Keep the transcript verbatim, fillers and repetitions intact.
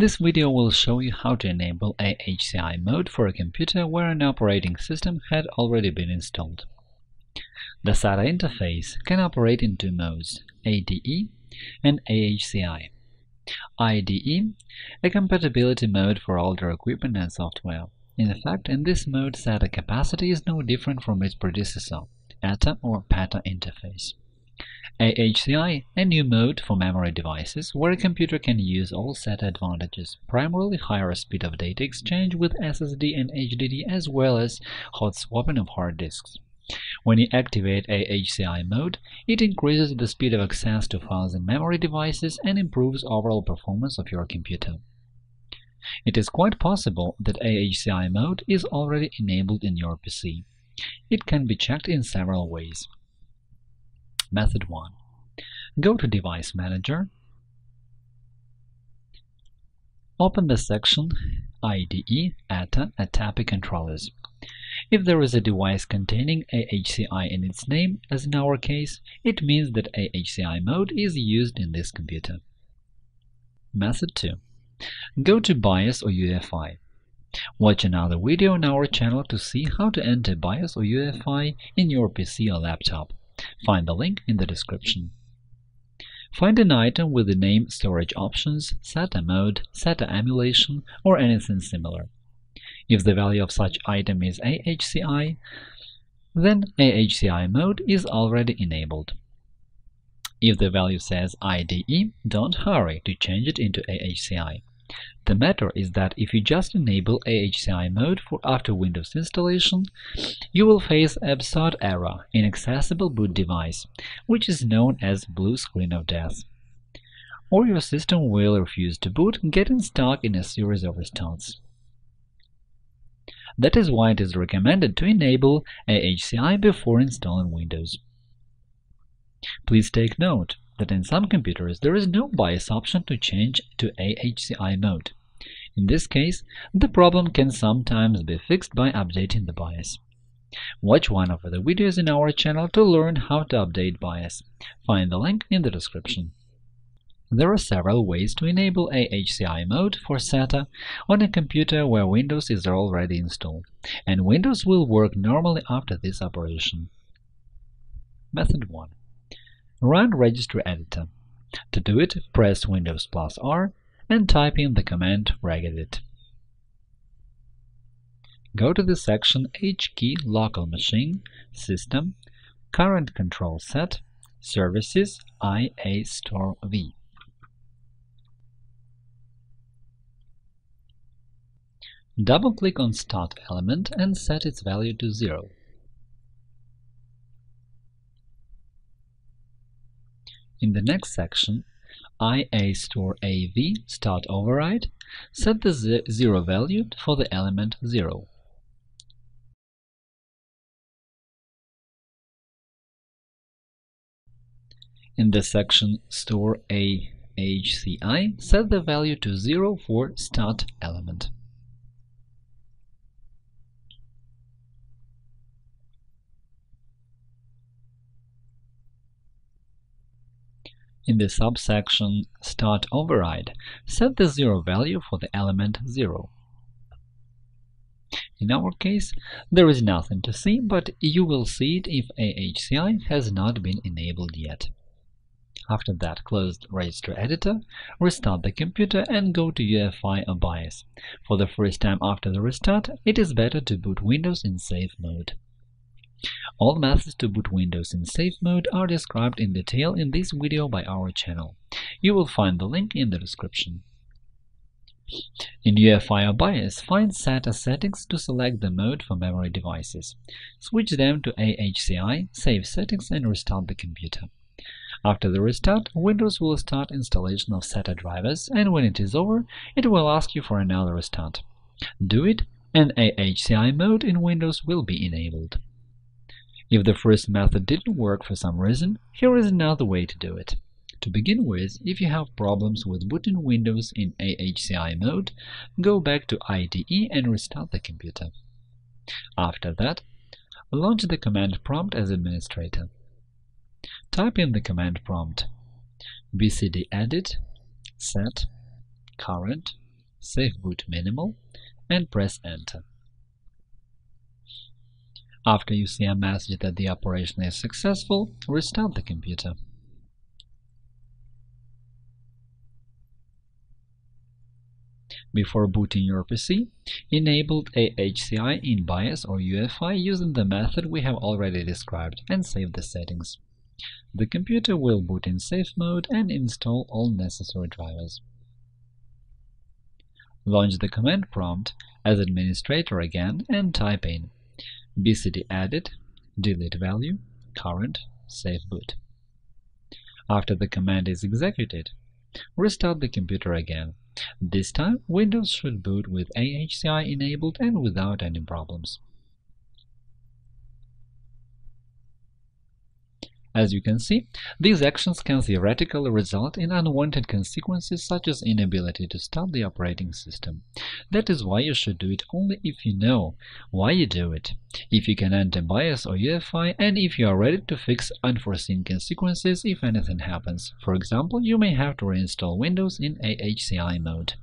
This video will show you how to enable A H C I mode for a computer where an operating system had already been installed. The SATA interface can operate in two modes, A D E and A H C I. I D E, a compatibility mode for older equipment and software. In fact, in this mode SATA capacity is no different from its predecessor, A T A or PATA interface. A H C I, a new mode for memory devices where a computer can use all SATA advantages, primarily higher speed of data exchange with S S D and H D D as well as hot swapping of hard disks. When you activate A H C I mode, it increases the speed of access to files in memory devices and improves overall performance of your computer. It is quite possible that A H C I mode is already enabled in your P C. It can be checked in several ways. Method one. Go to Device Manager, open the section I D E, A T A, ATAPI controllers. If there is a device containing A H C I in its name, as in our case, it means that A H C I mode is used in this computer. Method two. Go to BIOS or U E F I. Watch another video on our channel to see how to enter BIOS or U E F I in your P C or laptop. Find the link in the description. Find an item with the name Storage Options, SATA Mode, SATA Emulation, or anything similar. If the value of such item is A H C I, then A H C I mode is already enabled. If the value says I D E, don't hurry to change it into A H C I. The matter is that if you just enable A H C I mode for after Windows installation, you will face absurd error, inaccessible boot device, which is known as blue screen of death. Or your system will refuse to boot, getting stuck in a series of restarts. That is why it is recommended to enable A H C I before installing Windows. Please take note that in some computers there is no BIOS option to change to A H C I mode. In this case, the problem can sometimes be fixed by updating the BIOS. Watch one of the videos in our channel to learn how to update BIOS. Find the link in the description. There are several ways to enable A H C I mode for SATA on a computer where Windows is already installed, and Windows will work normally after this operation. Method one. Run Registry Editor. To do it, press Windows plus R and type in the command regedit. Go to the section H key Local Machine, System, Current Control Set, Services, IaStorV. Double-click on Start element and set its value to zero. In the next section, IaStorAVStartOverride, set the zero value for the element zero. In the section storAHCI, set the value to zero for Start element. In the subsection Start Override, set the zero value for the element zero. In our case, there is nothing to see, but you will see it if A H C I has not been enabled yet. After that, close the Registry Editor, restart the computer and go to U E F I or BIOS. For the first time after the restart, it is better to boot Windows in safe mode. All methods to boot Windows in safe mode are described in detail in this video by our channel. You will find the link in the description. In U E F I or BIOS, find SATA settings to select the mode for memory devices. Switch them to A H C I, save settings and restart the computer. After the restart, Windows will start installation of SATA drivers, and when it is over, it will ask you for another restart. Do it, and A H C I mode in Windows will be enabled. If the first method didn't work for some reason, here is another way to do it. To begin with, if you have problems with booting Windows in A H C I mode, go back to I D E and restart the computer. After that, launch the command prompt as administrator. Type in the command prompt bcdedit set current safeboot minimal, and press Enter. After you see a message that the operation is successful, restart the computer. Before booting your P C, enable A H C I in BIOS or U E F I using the method we have already described and save the settings. The computer will boot in safe mode and install all necessary drivers. Launch the command prompt as administrator again and type in bcdedit, deletevalue, current, safeboot. After the command is executed, restart the computer again. This time, Windows should boot with A H C I enabled and without any problems. As you can see, these actions can theoretically result in unwanted consequences such as inability to start the operating system. That is why you should do it only if you know why you do it, if you can enter BIOS or U E F I, and if you are ready to fix unforeseen consequences if anything happens. For example, you may have to reinstall Windows in A H C I mode.